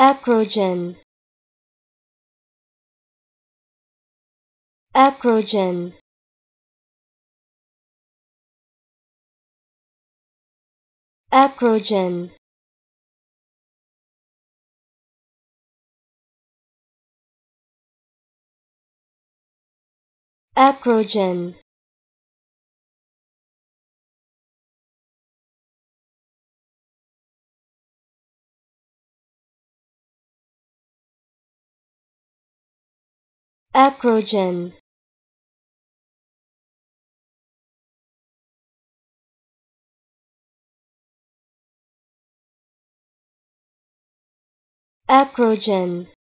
Acrogen. Acrogen. Acrogen. Acrogen. Acrogen. Acrogen.